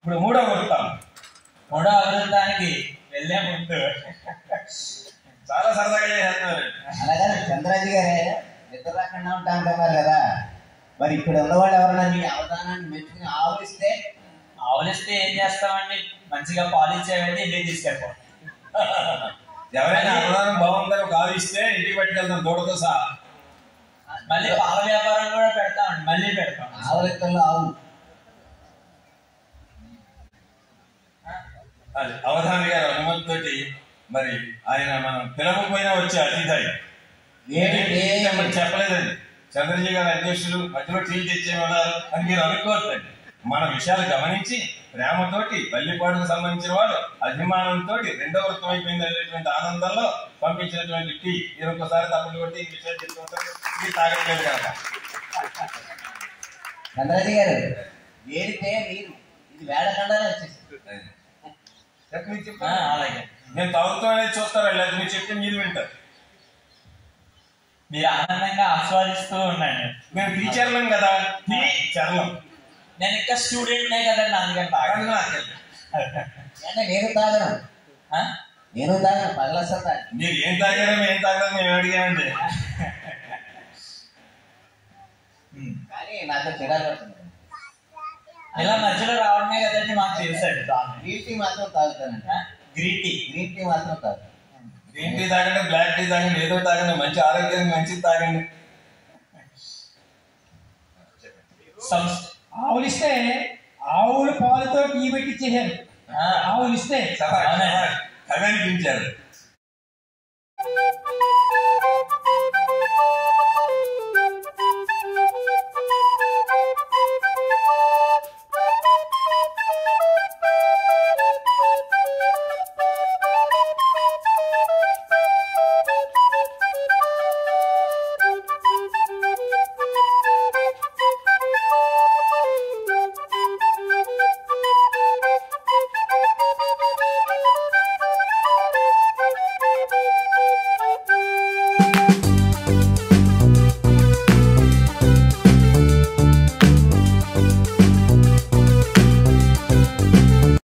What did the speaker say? ఇప్పుడు మూడవ వృత్తం, మూడవ వృత్తానికి వెళ్ళే ముందు చాలా సరదాగా చేస్తున్నారు. అలాగే చంద్రాజీ గారే నిద్ర రాకుండా ఉంటా అంటున్నారు కదా, మరి ఇక్కడ ఉన్నవాళ్ళు ఎవరైనా మీ అవధానాన్ని మెచ్చుకుని ఆవులిస్తే, ఆవులిస్తే ఏం చేస్తామండి, మంచిగా పాలిచ్చేవైతే ఇంటికి తీసుకెళ్తాం. ఎవరైనా అవధానం బాగుందని ఒక ఆవిస్తే ఇంటికి పట్టుకెళ్తాం దూడతో సహా. మళ్ళీ పాల వ్యాపారం కూడా పెడతామండి, మళ్ళీ పెడతాం. ఆవులెక్కల్లో ఆవు అది అవధాని గారు అనుమతితోటి మరి ఆయన మనం పిలవకపోయినా వచ్చే అతిథి చెప్పలేదండి. చంద్రజీ గారు అధ్యక్షులు మధ్యలో టీవీ తెచ్చేవారు అని మీరు అనుకోవద్దండి. మన విషయాలు గమనించి ప్రేమతోటి పల్లిపాడుకు సంబంధించిన వాడు అభిమానంతో రెండవ వృత్తం అయిపోయింది అనేటువంటి ఆనందంలో పంపించినటువంటి టీ మీరు ఒక్కసారి తప్పులు కొట్టి విషయాలు చెప్పుకుంటారు. ఇది తాగట్లేదు కనుక చంద్రజీ గారు వేడితే నీరు ఇది వేడకుండా వచ్చేసింది. అలాగే నేను తవ్వుతాం అనేది చూస్తారు, లేదు మీరు చెప్తే మీరు వింటారు, మీరు ఆనందంగా ఆస్వాదిస్తూ ఉన్నాను. మేము టీచర్లం కదా, నేను ఇంకా స్టూడెంట్నే కదండి, అందుకని తాగడం నేను తాగను, నేను తాగను పగల సత్తా. మీరు ఏం తాగారో ఏం తాగడం మేము అడిగామండి. కానీ నాకు చిరాకు ఇలా మధ్యలో రావడమే కదండి మాకు తెలుసండి. గ్రీన్ టీ మాత్రం తాగుతానంట, గ్రీన్ టీ మాత్రం తాగుతాను. గ్రీన్ టీ తాగండి, బ్లాక్ టీ తాగండి, ఏదో తాగండి, మంచి ఆరోగ్యానికి మంచిది తాగండి. ఆవులిస్తే ఆవులు పాలతో టీ పెట్టించేశారు, ఆవులిస్తే కథ అనిపించారు.